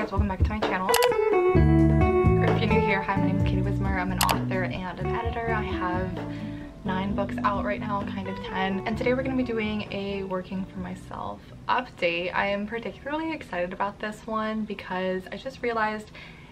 guys, welcome back to my channel. If you're new here, hi, my name is Katie Wismer. I'm an author and an editor. I have 9 books out right now, kind of 10. And today we're going to be doing a working for myself update. I am particularly excited about this one because I just realized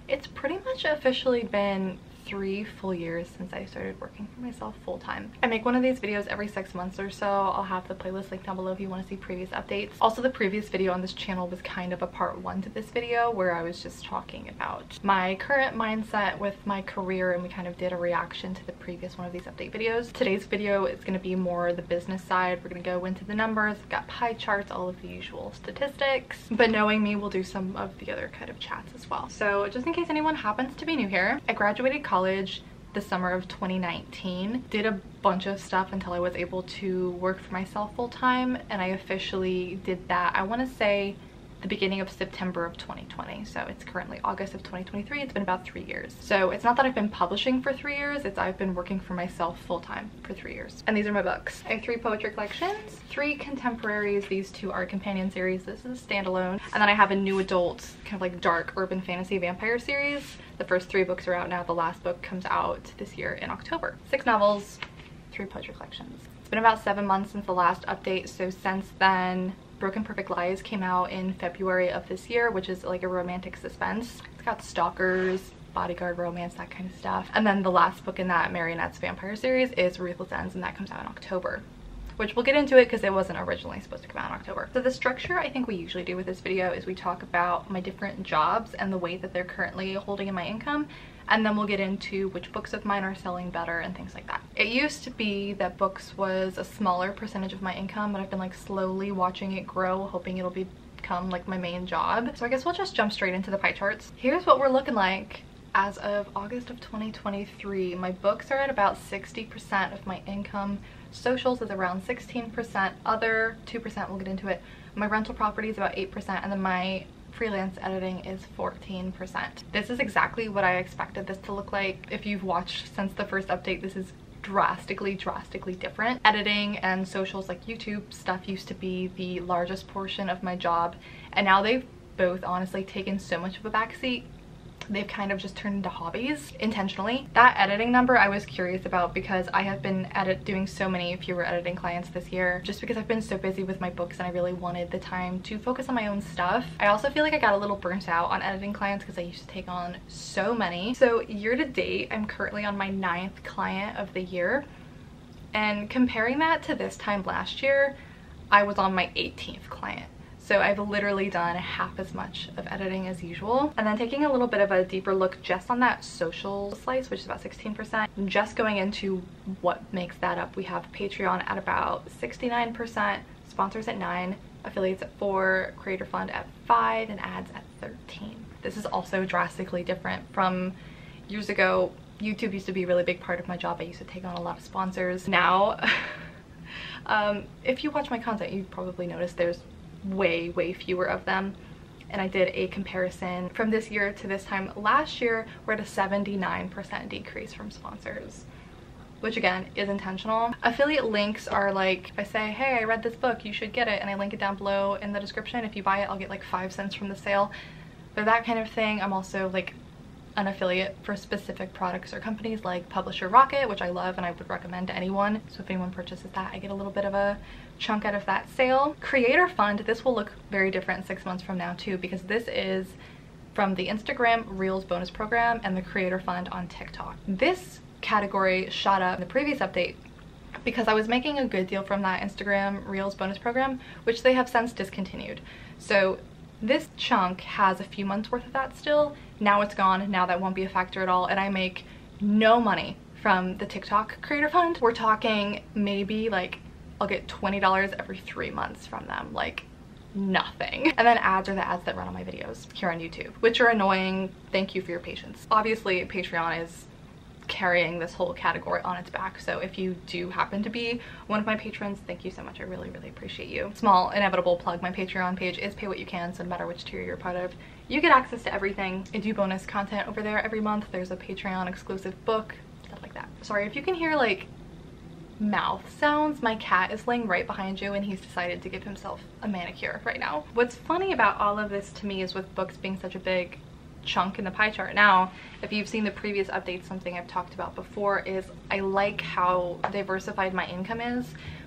it's pretty much officially been 3 full years since I started working for myself full time. I make one of these videos every 6 months or so. I'll have the playlist linked down below if you want to see previous updates. Also, the previous video on this channel was kind of a part 1 to this video where I was just talking about my current mindset with my career, and we kind of did a reaction to the previous one of these update videos. Today's video is going to be more the business side. We're going to go into the numbers. I've got pie charts, all of the usual statistics, but knowing me, we'll do some of the other kind of chats as well. So just in case anyone happens to be new here, I graduated college the summer of 2019, did a bunch of stuff until I was able to work for myself full-time, and I officially did that, I want to say, the beginning of September of 2020. So it's currently August of 2023. It's been about 3 years. So it's not that I've been publishing for 3 years, it's I've been working for myself full-time for 3 years. And these are my books. I have 3 poetry collections, 3 contemporaries. These 2 are companion series. This is a standalone. And then I have a new adult, kind of like dark urban fantasy vampire series. The first 3 books are out now. The last book comes out this year in October. 6 novels, 3 poetry collections. It's been about 7 months since the last update. So since then, Broken Perfect Lies came out in February of this year, which is like a romantic suspense. It's got stalkers, bodyguard romance, that kind of stuff. And then the last book in that Marionettes vampire series is Ruthless Ends, and that comes out in October, which we'll get into it because it wasn't originally supposed to come out in October. So the structure I think we usually do with this video is we talk about my different jobs and the weight that they're currently holding in my income, and then we'll get into which books of mine are selling better and things like that. It used to be that books was a smaller percentage of my income, but I've been like slowly watching it grow, hoping it'll become like my main job. So I guess we'll just jump straight into the pie charts. Here's what we're looking like as of August of 2023. My books are at about 60% of my income. Socials is around 16%, other 2%, we'll get into it. My rental property is about 8%, and then my freelance editing is 14%. This is exactly what I expected this to look like. If you've watched since the first update, this is drastically different. Editing and socials, like YouTube stuff, used to be the largest portion of my job, and now they've both honestly taken so much of a backseat. They've kind of just turned into hobbies intentionally. That editing number I was curious about because I have been doing so many fewer editing clients this year just because I've been so busy with my books, and I really wanted the time to focus on my own stuff. I also feel like I got a little burnt out on editing clients because I used to take on so many. So year to date, I'm currently on my 9th client of the year, and comparing that to this time last year, I was on my 18th client. So I've literally done half as much of editing as usual. And then taking a little bit of a deeper look just on that social slice, which is about 16%, just going into what makes that up, we have Patreon at about 69%, sponsors at 9%, affiliates at 4%, creator fund at 5%, and ads at 13%. This is also drastically different from years ago. YouTube used to be a really big part of my job. I used to take on a lot of sponsors. Now, if you watch my content, you probably notice there's way fewer of them, and I did a comparison from this year to this time last year. We're at a 79% decrease from sponsors, which again is intentional. Affiliate links are like, if I say, hey, I read this book, you should get it, and I link it down below in the description. If you buy it, I'll get like 5 cents from the sale. They're that kind of thing. I'm also like an affiliate for specific products or companies like Publisher Rocket, which I love and I would recommend to anyone. So if anyone purchases that, I get a little bit of a chunk out of that sale. Creator fund, this will look very different 6 months from now too, because this is from the Instagram Reels bonus program and the creator fund on TikTok. This category shot up in the previous update because I was making a good deal from that Instagram Reels bonus program, which they have since discontinued. So this chunk has a few months worth of that still. Now it's gone. Now that won't be a factor at all, and I make no money from the TikTok creator fund. We're talking maybe like I'll get $20 every 3 months from them, like nothing. And then ads are the ads that run on my videos here on YouTube, which are annoying. Thank you for your patience. Obviously, Patreon is carrying this whole category on its back, so if you do happen to be one of my patrons, thank you so much. I really appreciate you. Small inevitable plug, my Patreon page is pay what you can, so no matter which tier you're part of, you get access to everything. I do bonus content over there every month. There's a Patreon exclusive book, stuff like that. Sorry if you can hear like mouth sounds. My cat is laying right behind you and he's decided to give himself a manicure right now. What's funny about all of this to me is with books being such a big chunk in the pie chart now, if you've seen the previous updates, something I've talked about before is I like how diversified my income is,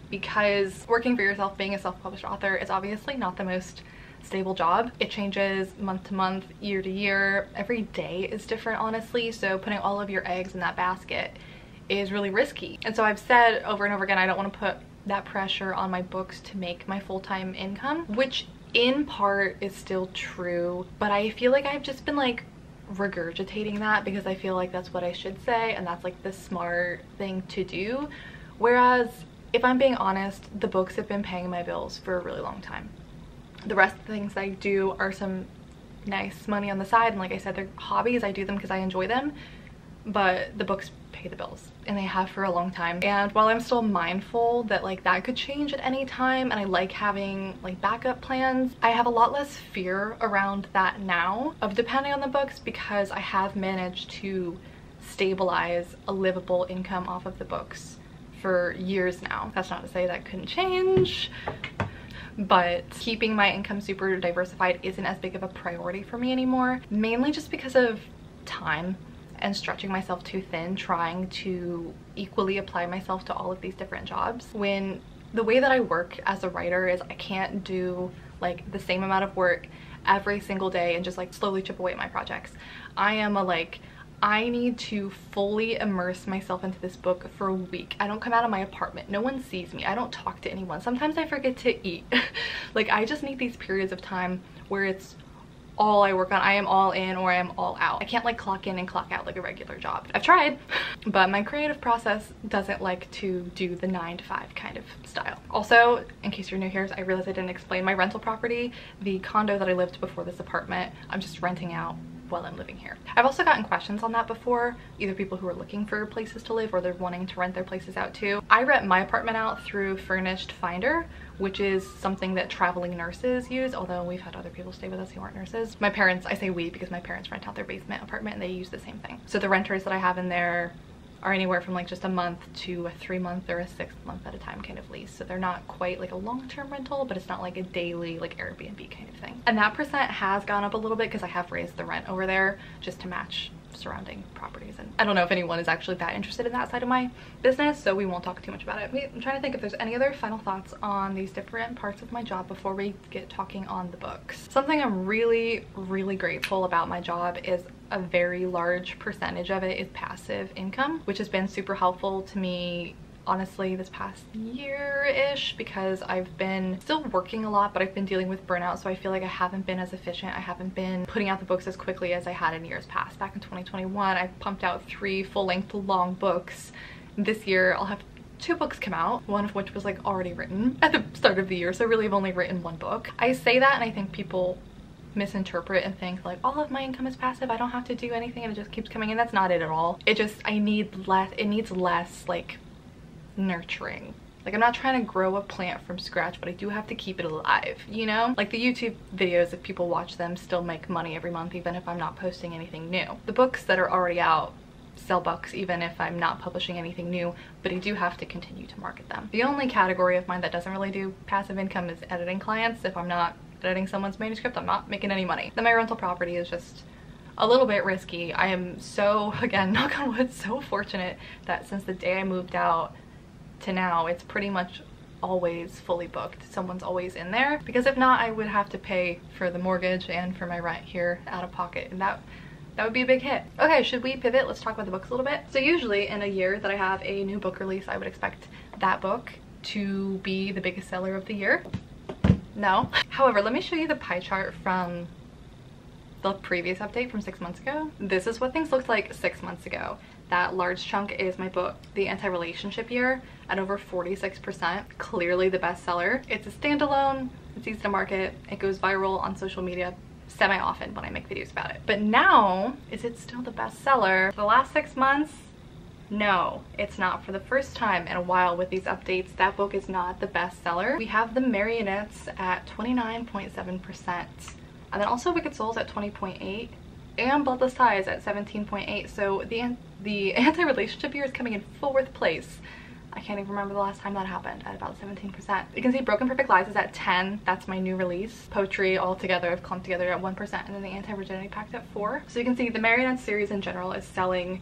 because working for yourself, being a self-published author, is obviously not the most stable job. It changes month to month, year to year. Every day is different, honestly, so putting all of your eggs in that basket is really risky. And so I've said over and over again, I don't want to put that pressure on my books to make my full-time income, which in part is still true, but I feel like I've just been like regurgitating that because I feel like that's what I should say and that's like the smart thing to do. Whereas if I'm being honest, the books have been paying my bills for a really long time. The rest of the things I do are some nice money on the side, and like I said, they're hobbies. I do them because I enjoy them, but the books pay the bills, and they have for a long time. And while I'm still mindful that like that could change at any time, and I like having like backup plans, I have a lot less fear around that now of depending on the books, because I have managed to stabilize a livable income off of the books for years now. That's not to say that couldn't change, but keeping my income super diversified isn't as big of a priority for me anymore, mainly just because of time and stretching myself too thin trying to equally apply myself to all of these different jobs. When the way that I work as a writer is I can't do like the same amount of work every single day and just like slowly chip away at my projects. I am a like, I need to fully immerse myself into this book for a week. I don't come out of my apartment. No one sees me. I don't talk to anyone. Sometimes I forget to eat. Like, I just need these periods of time where it's all I work on. I am all in or I am all out. I can't like clock in and clock out like a regular job. I've tried, but my creative process doesn't like to do the 9-to-5 kind of style. Also, in case you're new here, I realized I didn't explain my rental property, the condo that I lived before this apartment, I'm just renting out while I'm living here. I've also gotten questions on that before, either people who are looking for places to live or they're wanting to rent their places out too. I rent my apartment out through Furnished Finder, which is something that traveling nurses use, although we've had other people stay with us who aren't nurses. My parents, I say we because my parents rent out their basement apartment and they use the same thing. So the renters that I have in there are anywhere from like just a month to a 3-month or a 6-month at a time kind of lease. So they're not quite like a long-term rental, but it's not like a daily like Airbnb kind of thing. And that percent has gone up a little bit because I have raised the rent over there just to match surrounding properties. And I don't know if anyone is actually that interested in that side of my business, so we won't talk too much about it. I'm trying to think if there's any other final thoughts on these different parts of my job before we get talking on the books. Something I'm really, really grateful about my job is a very large percentage of it is passive income, which has been super helpful to me honestly this past year-ish, because I've been still working a lot, but I've been dealing with burnout, so I feel like I haven't been as efficient. I haven't been putting out the books as quickly as I had in years past. Back in 2021 I pumped out 3 full-length long books. This year I'll have 2 books come out, one of which was like already written at the start of the year, so really I've only written 1 book. I say that and I think people misinterpret and think like all of my income is passive, I don't have to do anything and it just keeps coming in. That's not it at all. It just, it needs less like nurturing. Like, I'm not trying to grow a plant from scratch, but I do have to keep it alive, you know? Like, the YouTube videos, if people watch them, still make money every month even if I'm not posting anything new. The books that are already out sell bucks even if I'm not publishing anything new, but I do have to continue to market them. The only category of mine that doesn't really do passive income is editing clients. If I'm not editing someone's manuscript, I'm not making any money. Then my rental property is just a little bit risky. I am so, again, knock on wood, so fortunate that since the day I moved out to now, it's pretty much always fully booked. Someone's always in there, because if not, I would have to pay for the mortgage and for my rent here out of pocket, and that would be a big hit. Okay, should we pivot? Let's talk about the books a little bit. So usually in a year that I have a new book release, I would expect that book to be the biggest seller of the year. No. However, let me show you the pie chart from the previous update from 6 months ago. This is what things looked like 6 months ago. That large chunk is my book, The Anti-Relationship Year, at over 46%, clearly the bestseller. It's a standalone, it's easy to market, it goes viral on social media semi-often when I make videos about it. But now, is it still the bestseller? For the last 6 months, no, it's not. For the first time in a while with these updates, that book is not the bestseller. We have The Marionettes at 29.7%, and then also Wicked Souls at 20.8%, and Bloodless Ties at 17.8%. So the Anti-Relationship Year is coming in 4th place. I can't even remember the last time that happened, at about 17%. You can see Broken Perfect Lies is at 10, that's my new release. Poetry all together I've clumped together at 1%, and then the Anti-Virginity Pact at 4. So you can see the Marionettes series in general is selling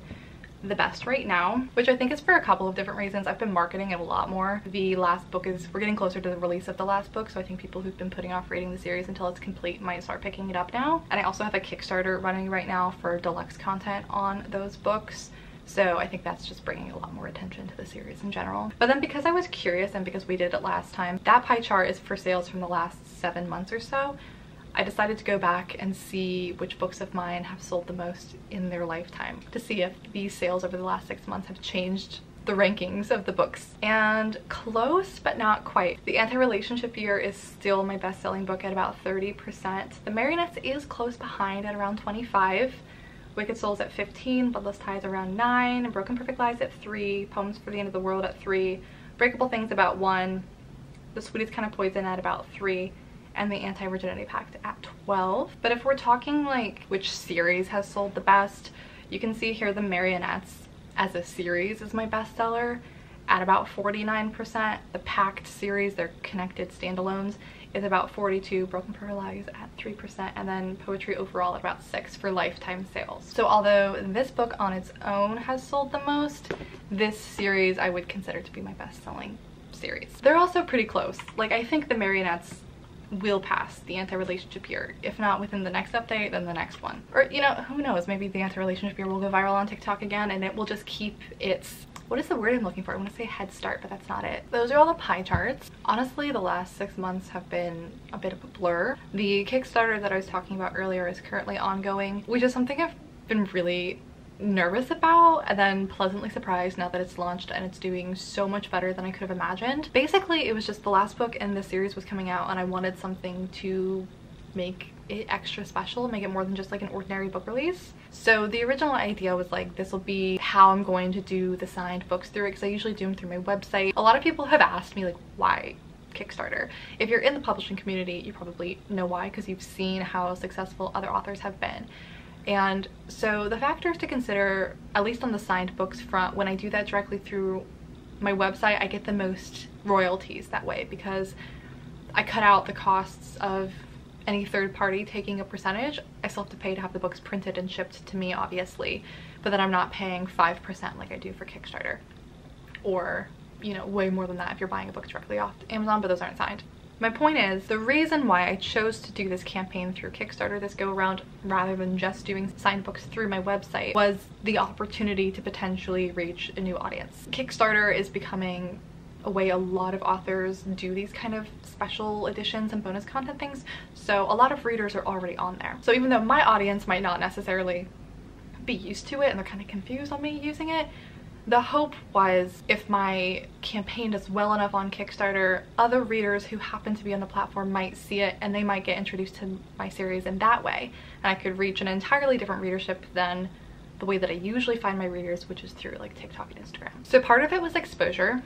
the best right now, which I think is for a couple of different reasons. I've been marketing it a lot more. The last book is, we're getting closer to the release of the last book, so I think people who've been putting off reading the series until it's complete might start picking it up now. And I also have a Kickstarter running right now for deluxe content on those books. So I think that's just bringing a lot more attention to the series in general. But then because I was curious and because we did it last time, that pie chart is for sales from the last 7 months or so. I decided to go back and see which books of mine have sold the most in their lifetime to see if these sales over the last 6 months have changed the rankings of the books. And close, but not quite. The Anti-Relationship Year is still my best-selling book at about 30%. The Marionettes is close behind at around 25%. Wicked Souls at 15%, Bloodless Ties around 9%, Broken Perfect Lies at 3%, Poems for the End of the World at 3%, Breakable Things about 1%, The Sweetest Kind of Poison at about 3%, and the Anti-Virginity Pact at 12%. But if we're talking like which series has sold the best, you can see here the Marionettes as a series is my bestseller at about 49%. The Pact series, they're connected standalones, is about 42%, Broken Perfect Lies at 3%, and then Poetry overall at about 6% for lifetime sales. So although this book on its own has sold the most, this series I would consider to be my best-selling series. They're also pretty close. Like, I think the Marionettes will pass the Anti-Relationship Year, if not within the next update, then the next one. Or, you know, who knows, maybe the Anti-Relationship Year will go viral on TikTok again and it will just keep its, what is the word I'm looking for? I want to say head start, but that's not it. Those are all the pie charts. Honestly, the last 6 months have been a bit of a blur. The Kickstarter that I was talking about earlier is currently ongoing, which is something I've been really nervous about and then pleasantly surprised now that it's launched and it's doing so much better than I could have imagined. Basically, it was just the last book in the series was coming out and I wanted something to make it extra special, make it more than just like an ordinary book release. So the original idea was like, this will be how I'm going to do the signed books through it, because I usually do them through my website. A lot of people have asked me like, why Kickstarter? If you're in the publishing community, you probably know why, because you've seen how successful other authors have been. And so the factors to consider, at least on the signed books front, when I do that directly through my website, I get the most royalties that way because I cut out the costs of any third party taking a percentage. I still have to pay to have the books printed and shipped to me, obviously, but then I'm not paying 5% like I do for Kickstarter, or, you know, way more than that if you're buying a book directly off Amazon, but those aren't signed. My point is, the reason why I chose to do this campaign through Kickstarter this go around rather than just doing signed books through my website was the opportunity to potentially reach a new audience. Kickstarter is becoming a way a lot of authors do these kind of special editions and bonus content things, so a lot of readers are already on there. So even though my audience might not necessarily be used to it and they're kind of confused on me using it, the hope was if my campaign does well enough on Kickstarter, other readers who happen to be on the platform might see it and they might get introduced to my series in that way. And I could reach an entirely different readership than the way that I usually find my readers, which is through like TikTok and Instagram. So part of it was exposure.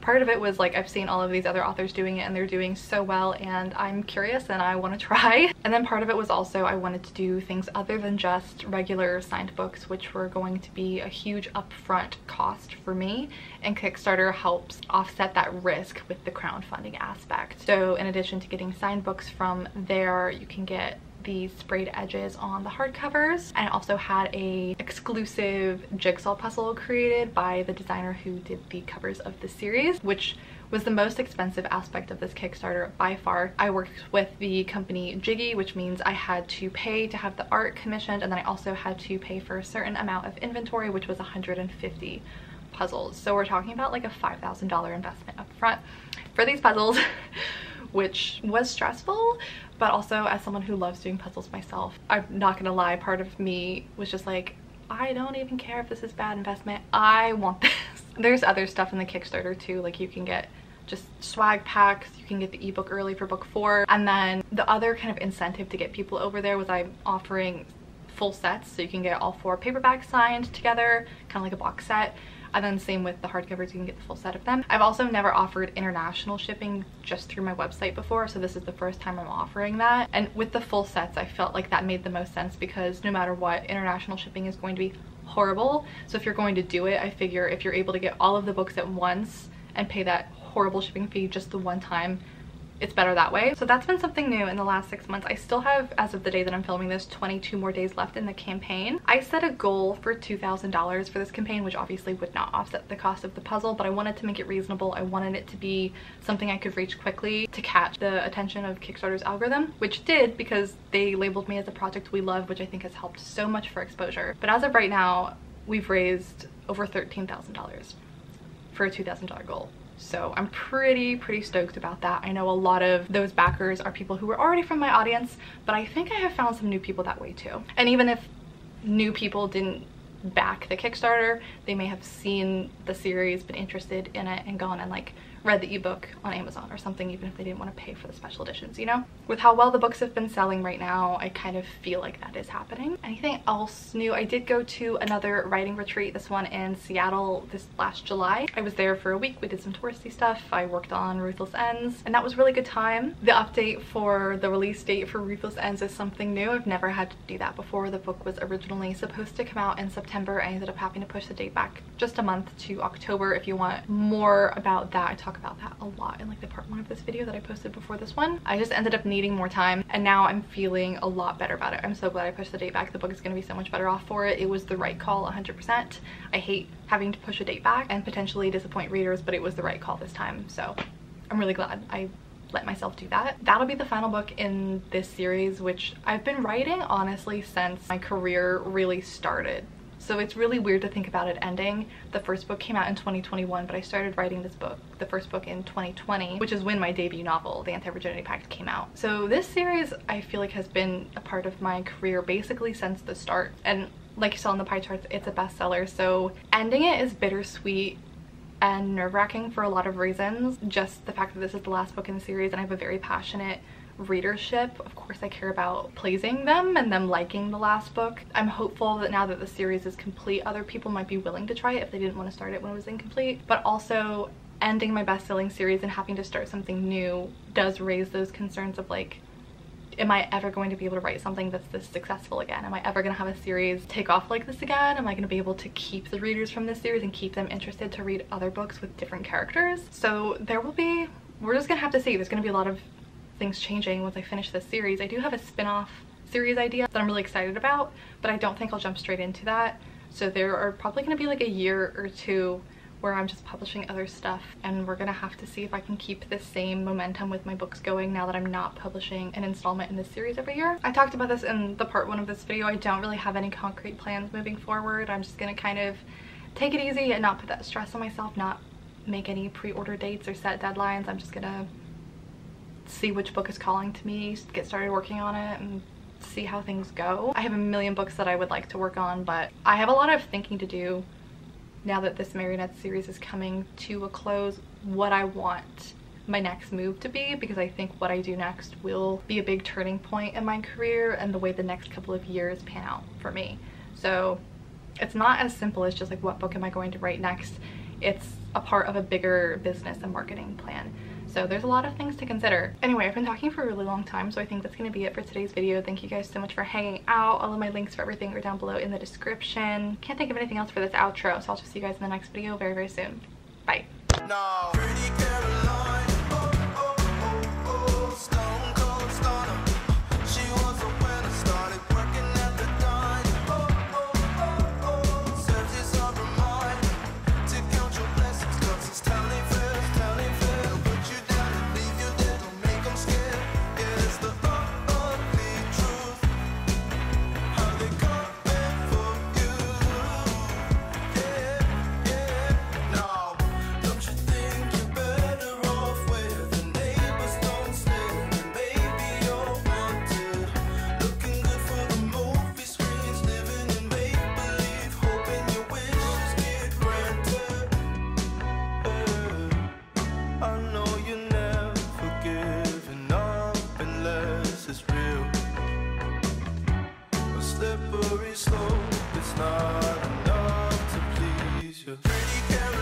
Part of it was like, I've seen all of these other authors doing it and they're doing so well and I'm curious and I want to try. And then part of it was also I wanted to do things other than just regular signed books, which were going to be a huge upfront cost for me, and Kickstarter helps offset that risk with the crowdfunding aspect. So in addition to getting signed books from there, you can get the sprayed edges on the hardcovers, and I also had an exclusive jigsaw puzzle created by the designer who did the covers of the series, which was the most expensive aspect of this Kickstarter by far. I worked with the company Jiggy, which means I had to pay to have the art commissioned, and then I also had to pay for a certain amount of inventory, which was 150 puzzles. So we're talking about like a $5,000 investment up front for these puzzles, which was stressful, but also as someone who loves doing puzzles myself, I'm not gonna lie, part of me was just like, I don't even care if this is bad investment, I want this. There's other stuff in the Kickstarter too, like you can get just swag packs, you can get the ebook early for book 4, and then the other kind of incentive to get people over there was I'm offering full sets, so you can get all 4 paperbacks signed together, kind of like a box set. And then same with the hardcovers, you can get the full set of them. I've also never offered international shipping just through my website before, so this is the first time I'm offering that. And with the full sets, I felt like that made the most sense because no matter what, international shipping is going to be horrible. So if you're going to do it, I figure if you're able to get all of the books at once and pay that horrible shipping fee just the one time, it's better that way. So that's been something new in the last 6 months. I still have, as of the day that I'm filming this, 22 more days left in the campaign. I set a goal for $2,000 for this campaign, which obviously would not offset the cost of the puzzle, but I wanted to make it reasonable. I wanted it to be something I could reach quickly to catch the attention of Kickstarter's algorithm, which did, because they labeled me as a project we love, which I think has helped so much for exposure. But as of right now, we've raised over $13,000 for a $2,000 goal. So I'm pretty stoked about that. I know a lot of those backers are people who were already from my audience, but I think I have found some new people that way too. And even if new people didn't back the Kickstarter, they may have seen the series, been interested in it, and gone and like read the ebook on Amazon or something, even if they didn't want to pay for the special editions, you know? With how well the books have been selling right now, I kind of feel like that is happening. Anything else new? I did go to another writing retreat, this one in Seattle this last July. I was there for a week. We did some touristy stuff. I worked on Ruthless Ends, and that was a really good time. The update for the release date for Ruthless Ends is something new. I've never had to do that before. The book was originally supposed to come out in September. I ended up having to push the date back just a month to October. If you want more about that, I talk about that a lot in like the part 1 of this video that I posted before this one. I just ended up needing more time, and now I'm feeling a lot better about it. I'm so glad I pushed the date back. The book is going to be so much better off for it. It was the right call 100%. I hate having to push a date back and potentially disappoint readers, but it was the right call this time. So I'm really glad I let myself do that. That'll be the final book in this series, which I've been writing honestly since my career really started. So it's really weird to think about it ending. The first book came out in 2021, but I started writing this book, the first book, in 2020, which is when my debut novel, The Anti-Virginity Pact, came out. So this series, I feel like, has been a part of my career basically since the start. And like you saw in the pie charts, it's a bestseller. So ending it is bittersweet and nerve-wracking for a lot of reasons. Just the fact that this is the last book in the series, and I have a very passionate readership. Of course I care about pleasing them and them liking the last book. I'm hopeful that now that the series is complete, other people might be willing to try it if they didn't want to start it when it was incomplete. But also, ending my best-selling series and having to start something new does raise those concerns of like, am I ever going to be able to write something that's this successful again? Am I ever going to have a series take off like this again? Am I going to be able to keep the readers from this series and keep them interested to read other books with different characters? So there will be, we're just gonna have to see. There's gonna be a lot of things changing once I finish this series. I do have a spin-off series idea that I'm really excited about, but I don't think I'll jump straight into that. So there are probably going to be like a year or two where I'm just publishing other stuff, and we're gonna have to see if I can keep this same momentum with my books going now that I'm not publishing an installment in this series every year. I talked about this in the part 1 of this video. I don't really have any concrete plans moving forward. I'm just gonna kind of take it easy and not put that stress on myself, not make any pre-order dates or set deadlines. I'm just gonna see which book is calling to me, get started working on it, and see how things go. I have a million books that I would like to work on, but I have a lot of thinking to do now that this Marionettes series is coming to a close, what I want my next move to be, because I think what I do next will be a big turning point in my career and the way the next couple of years pan out for me. So it's not as simple as just like, what book am I going to write next? It's a part of a bigger business and marketing plan. So there's a lot of things to consider. Anyway, I've been talking for a really long time, so I think that's going to be it for today's video. Thank you guys so much for hanging out. All of my links for everything are down below in the description. Can't think of anything else for this outro, so I'll just see you guys in the next video very, very soon. Bye. No. Slippery slope, it's not enough to please. Cheers.